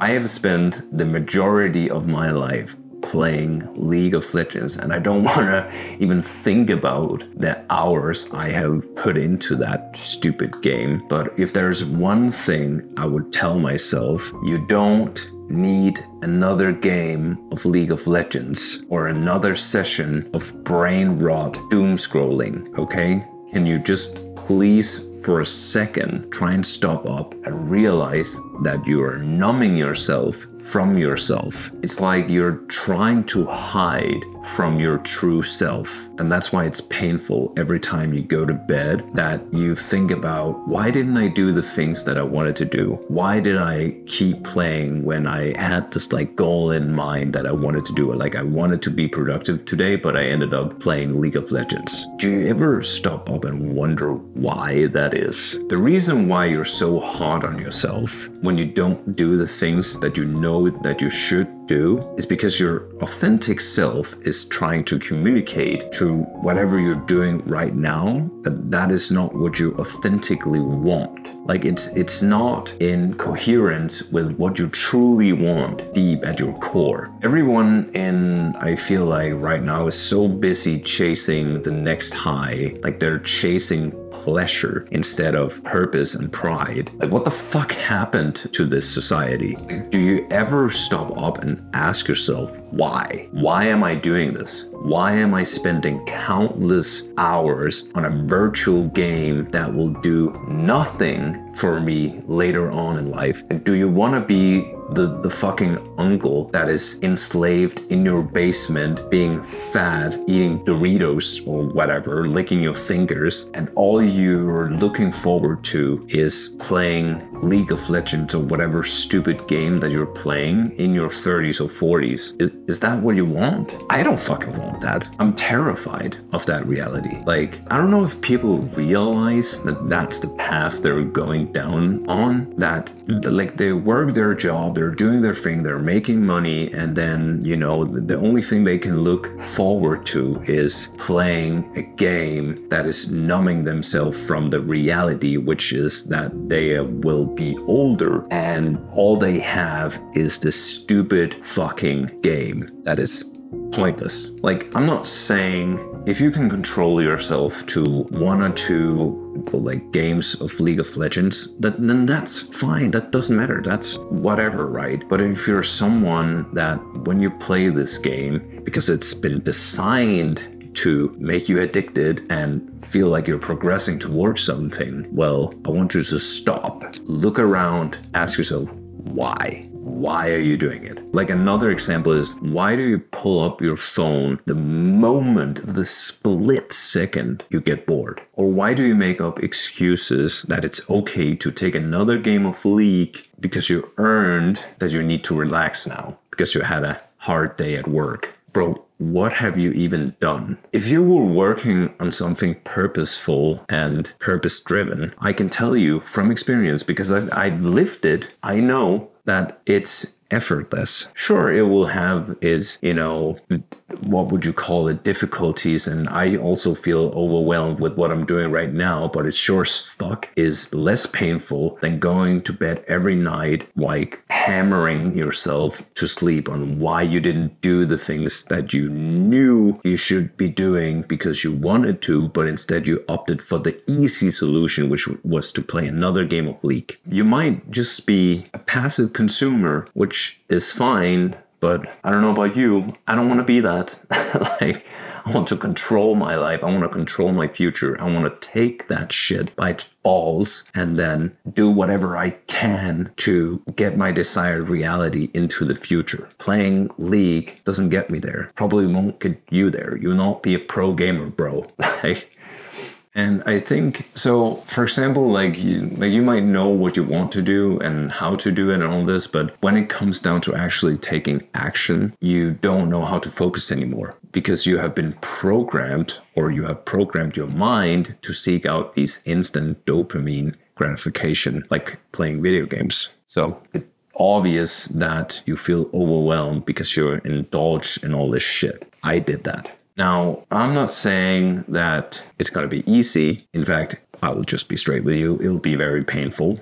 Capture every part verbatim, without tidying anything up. I have spent the majority of my life playing League of Legends, and I don't want to even think about the hours I have put into that stupid game. But if there's one thing I would tell myself, you don't need another game of League of Legends or another session of brain rot doom scrolling, okay? Can you just please for a second try and stop up and realize that you are numbing yourself from yourself? It's like you're trying to hide from your true self. And that's why it's painful every time you go to bed that you think about, why didn't I do the things that I wanted to do? Why did I keep playing when I had this like goal in mind that I wanted to do it? Like I wanted to be productive today, but I ended up playing League of Legends. Do you ever stop up and wonder why that is? The reason why you're so hard on yourself when you don't do the things that you know that you should do is because your authentic self is trying to communicate to whatever you're doing right now that that is not what you authentically want. Like it's it's not in coherence with what you truly want deep at your core. Everyone in, I feel like right now, is so busy chasing the next high, like they're chasing pleasure instead of purpose and pride. Like what the fuck happened to this society? Do you ever stop up and ask yourself why? Why am I doing this? Why am I spending countless hours on a virtual game that will do nothing for me later on in life? And do you want to be the, the fucking uncle that is enslaved in your basement, being fat, eating Doritos or whatever, licking your fingers, and all you're looking forward to is playing League of Legends or whatever stupid game that you're playing in your thirties or forties? Is, is that what you want? I don't fucking want that. I'm terrified of that reality. Like, I don't know if people realize that that's the path they're going down on, that like they work their job, they're doing their thing, they're making money, and then, you know, the only thing they can look forward to is playing a game that is numbing themselves from the reality, which is that they will be older and all they have is this stupid fucking game that is pointless. Like, I'm not saying if you can control yourself to one or two like games of League of Legends, that, then that's fine. That doesn't matter. That's whatever, right? But if you're someone that when you play this game, because it's been designed to make you addicted and feel like you're progressing towards something, well, I want you to stop, look around, ask yourself, why? Why are you doing it? Like another example is, why do you pull up your phone the moment, the split second you get bored? Or why do you make up excuses that it's okay to take another game of League because you earned that you need to relax now because you had a hard day at work? Bro, what have you even done? If you were working on something purposeful and purpose-driven, I can tell you from experience, because I've, I've lived it, I know that it's effortless. Sure, it will have its, you know, what would you call it, difficulties, and I also feel overwhelmed with what I'm doing right now, but it sure as fuck is less painful than going to bed every night like hammering yourself to sleep on why you didn't do the things that you knew you should be doing because you wanted to, but instead you opted for the easy solution, which was to play another game of League. You might just be a passive consumer, which is fine, but I don't know about you, I don't want to be that. Like, I want to control my life. I want to control my future. I want to take that shit by its balls and then do whatever I can to get my desired reality into the future. Playing League doesn't get me there. Probably won't get you there. You'll not be a pro gamer, bro. Like, and I think, so for example, like you, like you might know what you want to do and how to do it and all this, but when it comes down to actually taking action, you don't know how to focus anymore because you have been programmed, or you have programmed your mind to seek out these instant dopamine gratification, like playing video games. So it, obvious that you feel overwhelmed because you're indulged in all this shit. I did that. Now, I'm not saying that it's going to be easy. In fact, I will just be straight with you. It'll be very painful,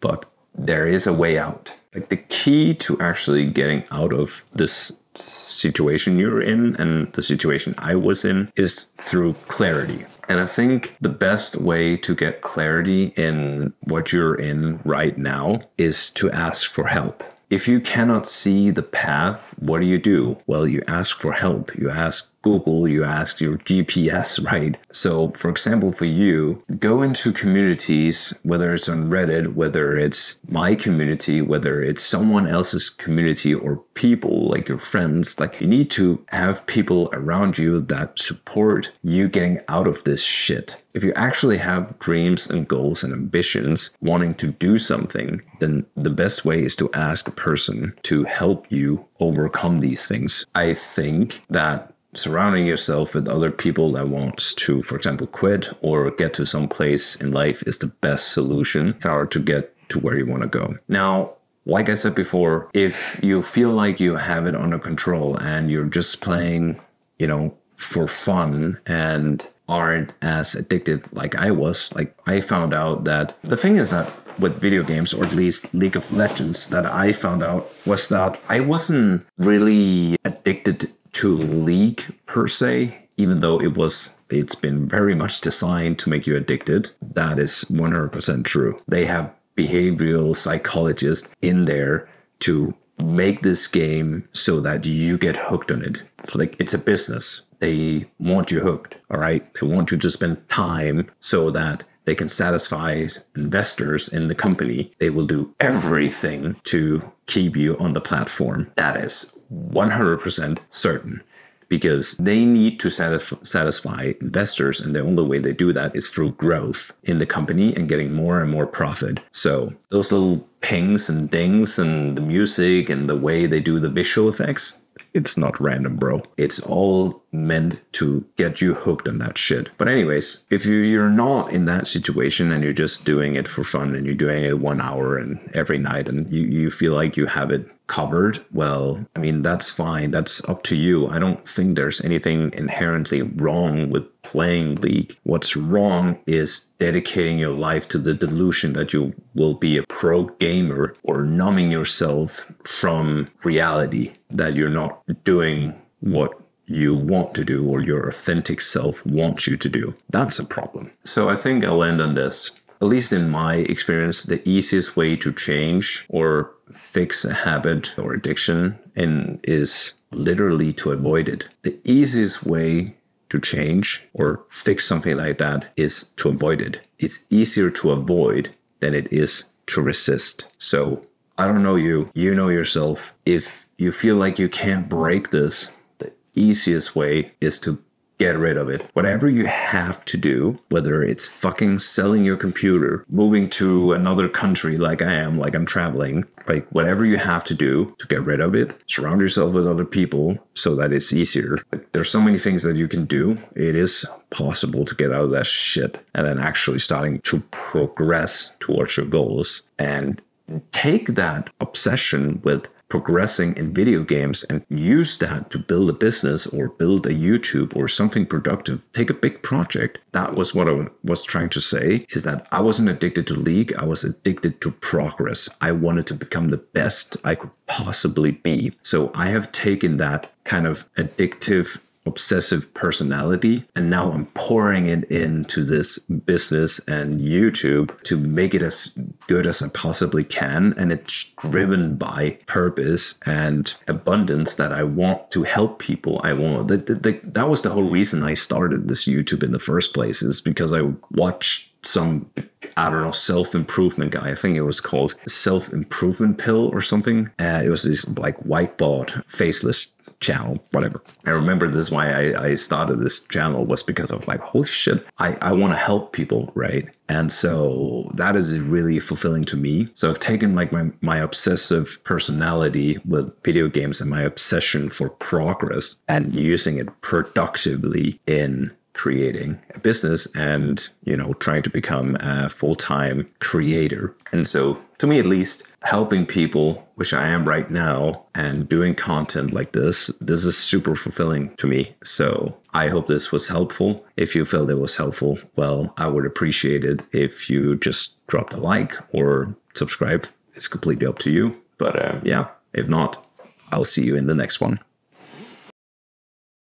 but there is a way out. Like the key to actually getting out of this situation you're in and the situation I was in is through clarity. And I think the best way to get clarity in what you're in right now is to ask for help. If you cannot see the path, what do you do? Well, you ask for help. You ask Google, you ask your G P S, right? So for example, for you, go into communities, whether it's on Reddit, whether it's my community, whether it's someone else's community or people like your friends. Like you need to have people around you that support you getting out of this shit. If you actually have dreams and goals and ambitions, wanting to do something, then the best way is to ask a person to help you overcome these things. I think that surrounding yourself with other people that wants to, for example, quit or get to some place in life is the best solution in order to get to where you want to go. Now, like I said before, if you feel like you have it under control and you're just playing, you know, for fun and aren't as addicted like I was, like I found out that the thing is that with video games, or at least League of Legends, that I found out was that I wasn't really addicted to League per se, even though it was, it's been very much designed to make you addicted. That is one hundred percent true. They have behavioral psychologists in there to make this game so that you get hooked on it. Like it's a business. They want you hooked, all right? They want you to spend time so that they can satisfy investors in the company. They will do everything to keep you on the platform. That is one hundred percent certain, because they need to satisf satisfy investors, and the only way they do that is through growth in the company and getting more and more profit. So those little pings and dings and the music and the way they do the visual effects, it's not random, bro. It's all meant to get you hooked on that shit. But anyways, if you, you're not in that situation and you're just doing it for fun and you're doing it one hour and every night and you, you feel like you have it covered, well, I mean, that's fine. That's up to you. I don't think there's anything inherently wrong with playing League. What's wrong is dedicating your life to the delusion that you will be a pro gamer, or numbing yourself from reality that you're not doing what you want to do or your authentic self wants you to do. That's a problem. So I think I'll end on this. At least in my experience, the easiest way to change or fix a habit or addiction and is literally to avoid it. The easiest way to change or fix something like that is to avoid it. It's easier to avoid than it is to resist. So I don't know you, you know yourself. If you feel like you can't break this, the easiest way is to get rid of it. Whatever you have to do, whether it's fucking selling your computer, moving to another country like I am, like I'm traveling, like whatever you have to do to get rid of it, surround yourself with other people so that it's easier. Like, there's so many things that you can do. It is possible to get out of that shit and then actually starting to progress towards your goals, and take that obsession with progressing in video games and use that to build a business or build a YouTube or something productive. Take a big project. That was what I was trying to say, is that I wasn't addicted to League. I was addicted to progress. I wanted to become the best I could possibly be. So I have taken that kind of addictive, obsessive personality, and now I'm pouring it into this business and YouTube to make it as good as I possibly can. And it's driven by purpose and abundance, that I want to help people. I want that, that, that was the whole reason I started this YouTube in the first place, is because I watched some, I don't know, self-improvement guy. I think it was called Self-Improvement Pill or something. Uh, it was this like whiteboard faceless channel, whatever. I remember this is why I, I started this channel, was because I was like, holy shit, I, I want to help people, right? And so that is really fulfilling to me. So I've taken like my, my obsessive personality with video games and my obsession for progress and using it productively in creating a business and, you know, trying to become a full-time creator. And so to me, at least, helping people, which I am right now, and doing content like this, this is super fulfilling to me. So I hope this was helpful. If you felt it was helpful, well, I would appreciate it if you just dropped a like or subscribe it's completely up to you. But uh, yeah, if not, I'll see you in the next one.